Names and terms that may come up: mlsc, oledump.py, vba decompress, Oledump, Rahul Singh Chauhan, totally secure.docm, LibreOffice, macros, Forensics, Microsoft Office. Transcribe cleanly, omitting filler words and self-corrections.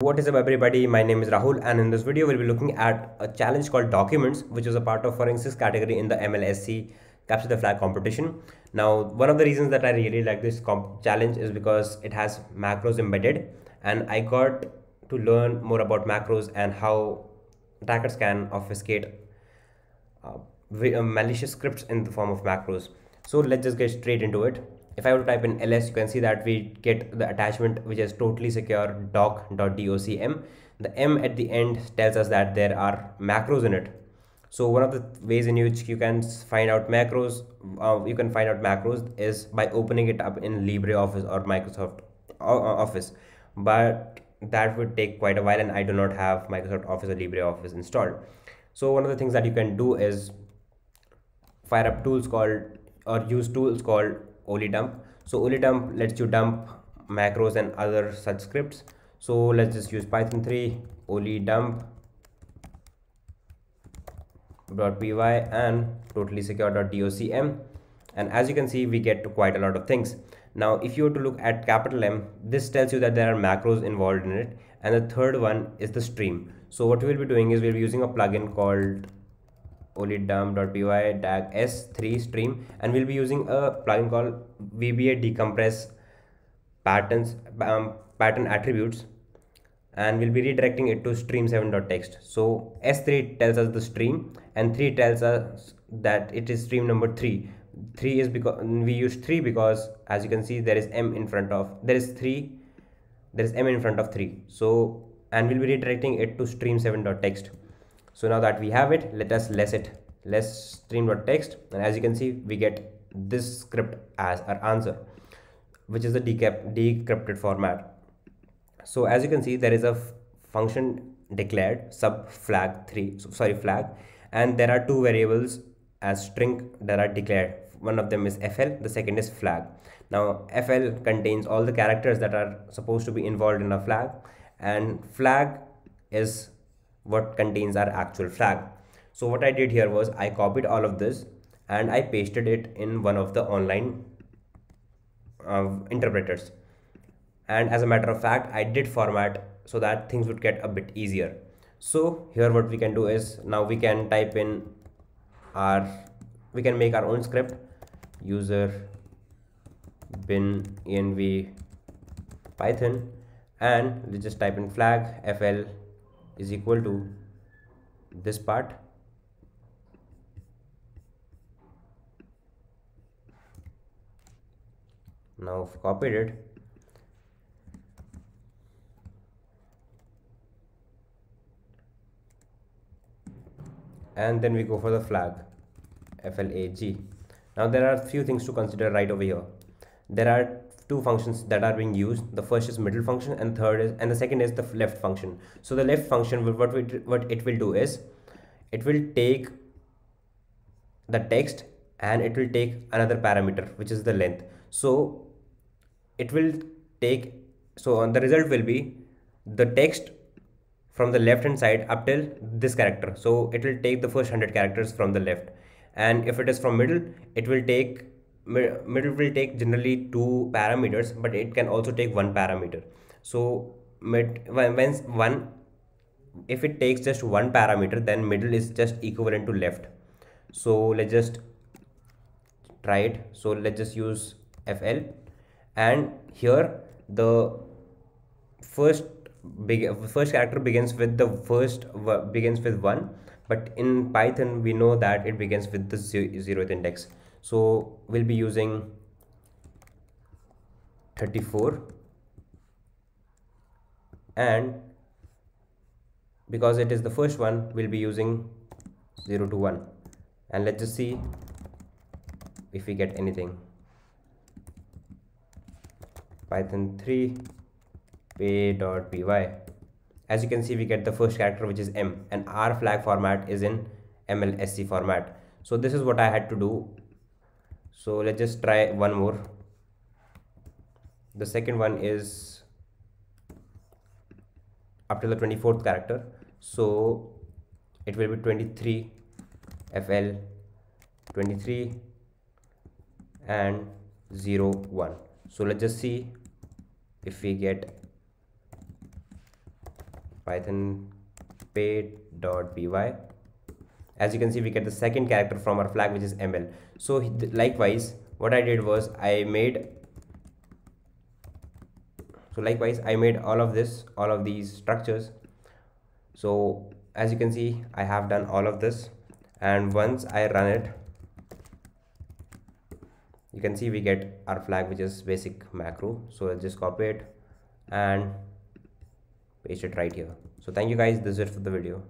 What is up everybody, my name is Rahul and in this video we'll be looking at a challenge called Documents, which is a part of forensics category in the MLSC Capture the Flag competition. Now one of the reasons that I really like this challenge is because it has macros embedded and I got to learn more about macros and how attackers can obfuscate malicious scripts in the form of macros. So let's just get straight into it. If I were to type in ls, you can see that we get the attachment which is totally secure.docm. The m at the end tells us that there are macros in it. So one of the ways in which you can find out macros, is by opening it up in LibreOffice or Microsoft Office. But that would take quite a while and I do not have Microsoft Office or LibreOffice installed. So one of the things that you can do is fire up tools called, or use tools called Oledump. So Oledump lets you dump macros and other such scripts. So let's just use Python 3 oledump.py and totally secure.docm, and as you can see we get to quite a lot of things. Now if you were to look at capital M, this tells you that there are macros involved in it, and the third one is the stream. So what we'll be doing is we'll be using a plugin called oledump.py -s3 stream, and we'll be using a plugin called vba decompress patterns pattern attributes, and we'll be redirecting it to stream7.txt. so s3 tells us the stream and 3 tells us that it is stream number 3 is because we use 3, because as you can see there is m in front of, there is m in front of 3. So and we'll be redirecting it to stream7.txt. So now that we have it, let us less stream.txt, and as you can see we get this script as our answer, which is the decrypted format. So as you can see there is a function declared sub flag, and there are two variables as string that are declared. One of them is fl, the second is flag. Now fl contains all the characters that are supposed to be involved in a flag, and flag is what contains our actual flag. So what I did here was I copied all of this and I pasted it in one of the online interpreters, and as a matter of fact I did format so that things would get a bit easier. So here what we can do is now we can type in we can make our own script, user bin env python, and we just type in flag fl is equal to this part, now I've copied it, and then we go for the flag flag. Now there are a few things to consider right over here. There are two functions that are being used. The first is middle function, and the second is the left function. So the left function, what it will do is it will take the text and it will take another parameter, which is the length. So it will take, so the result will be the text from the left hand side up till this character. So it will take the first 100 characters from the left, and if it is from middle, it will take generally two parameters, but it can also take one parameter. So if it takes just one parameter, then middle is just equivalent to left. So let's just try it. So let's just use fl, and here the first character begins with 1, but in Python we know that it begins with the 0th index. So we'll be using 34, and because it is the first one we'll be using 0 to 1, and let's just see if we get anything. Python 3 pay.py, as you can see we get the first character, which is m, and our flag format is in MLSC format. So this is what I had to do. So let's just try one more. The second one is up to the 24th character, so it will be 23 fl 23 and 0 1. So let's just see if we get python pay.py. As you can see, we get the second character from our flag, which is ml. So likewise, what I did was I made all of these structures. So as you can see, I have done all of this, and once I run it, you can see we get our flag, which is basic macro. So let's just copy it and paste it right here. So thank you guys, this is it for the video.